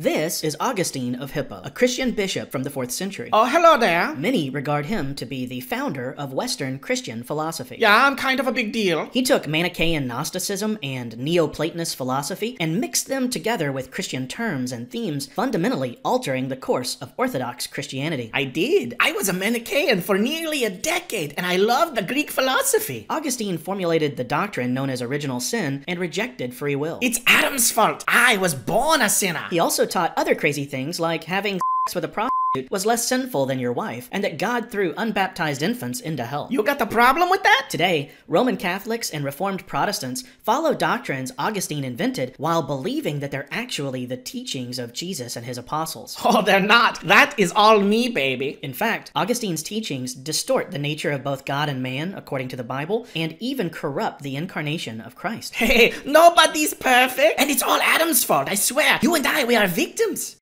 This is Augustine of Hippo, a Christian bishop from the 4th century. Oh, hello there. Many regard him to be the founder of Western Christian philosophy. Yeah, I'm kind of a big deal. He took Manichaean Gnosticism and Neoplatonist philosophy and mixed them together with Christian terms and themes, fundamentally altering the course of Orthodox Christianity. I did. I was a Manichaean for nearly a decade, and I loved the Greek philosophy. Augustine formulated the doctrine known as Original Sin and rejected free will. It's Adam's fault. I was born a sinner. He also taught other crazy things like having sex with a prostitute was less sinful than your wife, and that God threw unbaptized infants into hell. You got the problem with that? Today, Roman Catholics and Reformed Protestants follow doctrines Augustine invented while believing that they're actually the teachings of Jesus and his apostles. Oh, they're not. That is all me, baby. In fact, Augustine's teachings distort the nature of both God and man, according to the Bible, and even corrupt the incarnation of Christ. Hey, nobody's perfect, and it's all Adam's fault, I swear. You and I, we are victims.